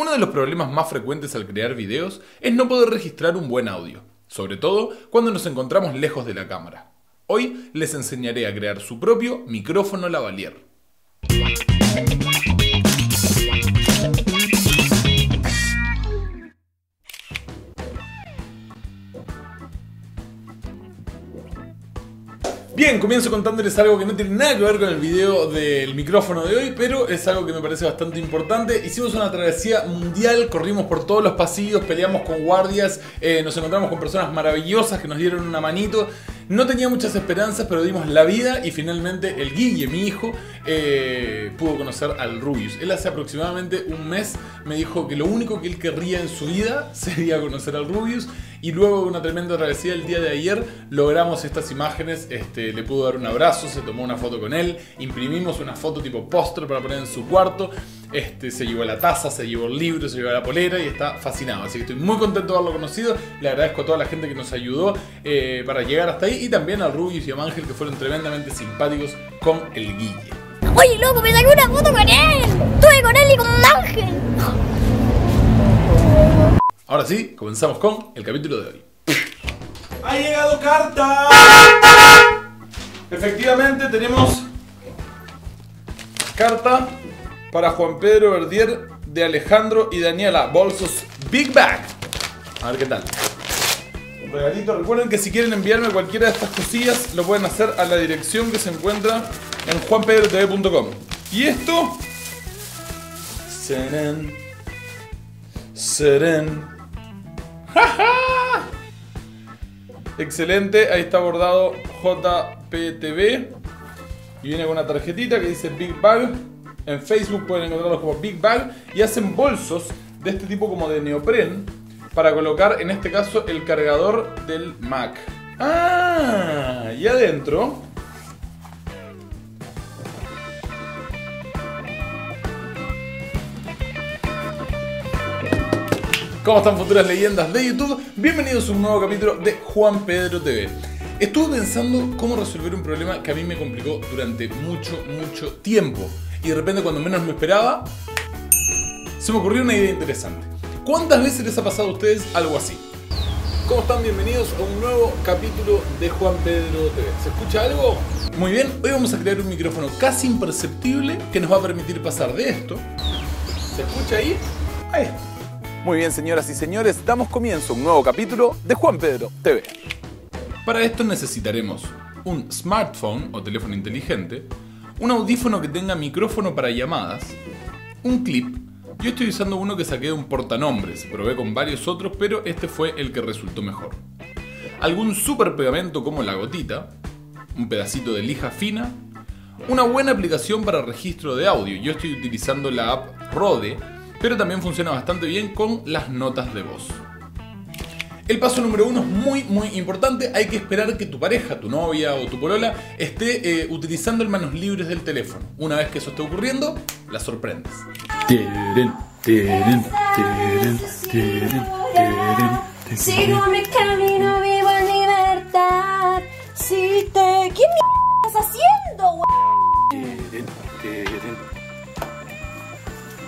Uno de los problemas más frecuentes al crear videos es no poder registrar un buen audio, sobre todo cuando nos encontramos lejos de la cámara. Hoy les enseñaré a crear su propio micrófono lavalier. Bien, comienzo contándoles algo que no tiene nada que ver con el video del micrófono de hoy, pero es algo que me parece bastante importante. Hicimos una travesía mundial, corrimos por todos los pasillos, peleamos con guardias, nos encontramos con personas maravillosas que nos dieron una manito. No tenía muchas esperanzas, pero dimos la vida y finalmente el Guille, mi hijo, pudo conocer al Rubius. Él hace aproximadamente un mes me dijo que lo único que él querría en su vida sería conocer al Rubius. Y luego de una tremenda travesía el día de ayer logramos estas imágenes, le pudo dar un abrazo, se tomó una foto con él, imprimimos una foto tipo póster para poner en su cuarto, se llevó la taza, se llevó el libro, se llevó la polera y está fascinado. Así que estoy muy contento de haberlo conocido, le agradezco a toda la gente que nos ayudó para llegar hasta ahí y también a Rubius y a Mangel que fueron tremendamente simpáticos con el Guille. Oye loco, me saqué una foto con él, estuve con él y con Mangel. Ahora sí, comenzamos con el capítulo de hoy. ¡Ha llegado carta! Efectivamente tenemos carta para Juan Pedro Verdier de Alejandro y Daniela, bolsos Big Bag. A ver qué tal. Un regalito. Recuerden que si quieren enviarme cualquiera de estas cosillas, lo pueden hacer a la dirección que se encuentra en juanpedrotv.com. Y esto... Serén. Excelente, ahí está bordado JPTV y viene con una tarjetita que dice Big Bag. En Facebook pueden encontrarlos como Big Bag y hacen bolsos de este tipo como de neopren para colocar en este caso el cargador del Mac. Ah, y adentro ¿cómo están futuras leyendas de YouTube? Bienvenidos a un nuevo capítulo de Juan Pedro TV. Estuve pensando cómo resolver un problema que a mí me complicó durante mucho tiempo. Y de repente cuando menos me esperaba, se me ocurrió una idea interesante. ¿Cuántas veces les ha pasado a ustedes algo así? ¿Cómo están? Bienvenidos a un nuevo capítulo de Juan Pedro TV. ¿Se escucha algo? Muy bien, hoy vamos a crear un micrófono casi imperceptible que nos va a permitir pasar de esto. ¿Se escucha ahí? A esto. Muy bien, señoras y señores, damos comienzo a un nuevo capítulo de Juan Pedro TV. Para esto necesitaremos un smartphone o teléfono inteligente, un audífono que tenga micrófono para llamadas, un clip. Yo estoy usando uno que saqué de un portanombres, probé con varios otros, pero este fue el que resultó mejor. Algún super pegamento como la gotita, un pedacito de lija fina, una buena aplicación para registro de audio. Yo estoy utilizando la app Rode, pero también funciona bastante bien con las notas de voz. El paso número uno es muy importante. Hay que esperar que tu pareja, tu novia o tu polola esté utilizando el manos libres del teléfono. Una vez que eso esté ocurriendo, la sorprendes. Sigo mi camino, vivo en libertad. Si te... ¿Qué mierda estás haciendo, güey?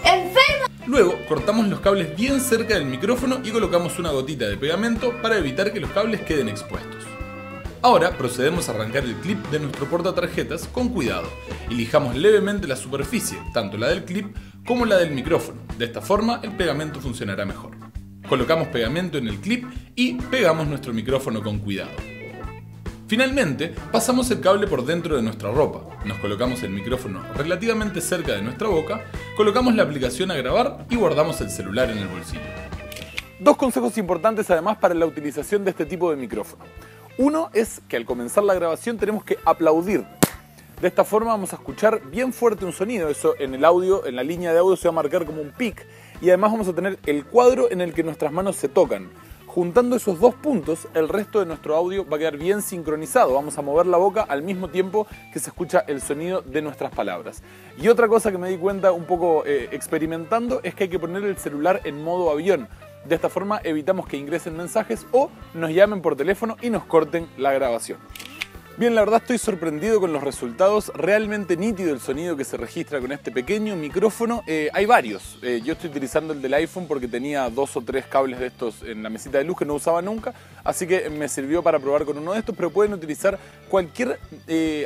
¡Enfermo! Luego cortamos los cables bien cerca del micrófono y colocamos una gotita de pegamento para evitar que los cables queden expuestos. Ahora procedemos a arrancar el clip de nuestro portatarjetas con cuidado y lijamos levemente la superficie, tanto la del clip como la del micrófono. De esta forma el pegamento funcionará mejor. Colocamos pegamento en el clip y pegamos nuestro micrófono con cuidado. Finalmente, pasamos el cable por dentro de nuestra ropa, nos colocamos el micrófono relativamente cerca de nuestra boca, colocamos la aplicación a grabar y guardamos el celular en el bolsillo. Dos consejos importantes además para la utilización de este tipo de micrófono. Uno es que al comenzar la grabación tenemos que aplaudir. De esta forma vamos a escuchar bien fuerte un sonido, eso en el audio, en la línea de audio se va a marcar como un pic y además vamos a tener el cuadro en el que nuestras manos se tocan. Juntando esos dos puntos, el resto de nuestro audio va a quedar bien sincronizado. Vamos a mover la boca al mismo tiempo que se escucha el sonido de nuestras palabras. Y otra cosa que me di cuenta un poco experimentando es que hay que poner el celular en modo avión. De esta forma evitamos que ingresen mensajes o nos llamen por teléfono y nos corten la grabación. Bien, la verdad estoy sorprendido con los resultados, realmente nítido el sonido que se registra con este pequeño micrófono. Hay varios, yo estoy utilizando el del iPhone porque tenía 2 o 3 cables de estos en la mesita de luz que no usaba nunca, así que me sirvió para probar con uno de estos, pero pueden utilizar cualquier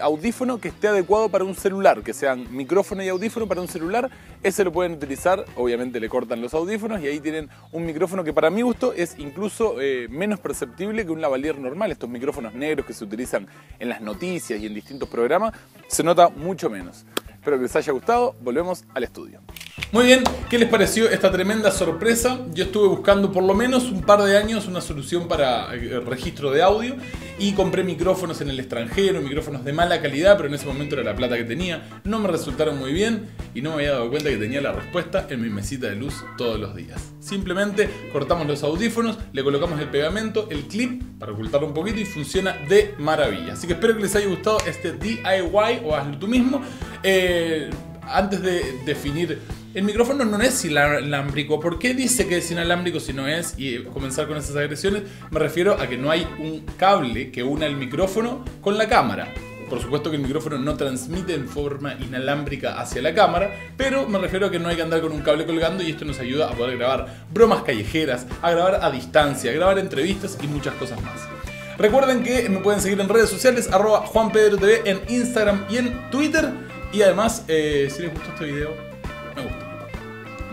audífono que esté adecuado para un celular, que sean micrófono y audífono para un celular, ese lo pueden utilizar, obviamente le cortan los audífonos y ahí tienen un micrófono que para mi gusto es incluso menos perceptible que un lavalier normal, estos micrófonos negros que se utilizan en las noticias y en distintos programas, se nota mucho menos. Espero que les haya gustado, volvemos al estudio. Muy bien, ¿qué les pareció esta tremenda sorpresa? Yo estuve buscando por lo menos un par de años una solución para el registro de audio y compré micrófonos en el extranjero, micrófonos de mala calidad, pero en ese momento era la plata que tenía, no me resultaron muy bien y no me había dado cuenta que tenía la respuesta en mi mesita de luz todos los días. Simplemente cortamos los audífonos, le colocamos el pegamento, el clip para ocultarlo un poquito y funciona de maravilla. Así que espero que les haya gustado este DIY o hazlo tú mismo. Antes de definir, el micrófono no es inalámbrico. ¿Por qué dice que es inalámbrico si no es? Y comenzar con esas agresiones, me refiero a que no hay un cable que una el micrófono con la cámara. Por supuesto que el micrófono no transmite en forma inalámbrica hacia la cámara, pero me refiero a que no hay que andar con un cable colgando y esto nos ayuda a poder grabar bromas callejeras, a grabar a distancia, a grabar entrevistas y muchas cosas más. Recuerden que me pueden seguir en redes sociales, @JuanPedroTV en Instagram y en Twitter. Y además, si les gustó este video, me gusta.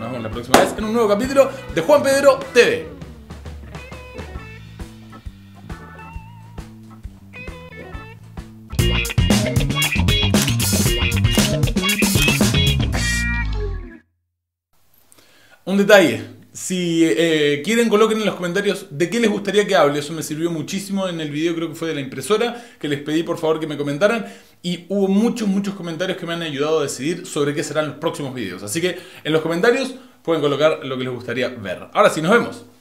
Nos vemos la próxima vez en un nuevo capítulo de Juan Pedro TV. Un detalle. Si quieren, coloquen en los comentarios de qué les gustaría que hable. Eso me sirvió muchísimo en el video, creo que fue de la impresora, que les pedí por favor que me comentaran. Y hubo muchos comentarios que me han ayudado a decidir sobre qué serán los próximos videos. Así que en los comentarios pueden colocar lo que les gustaría ver. Ahora sí, nos vemos.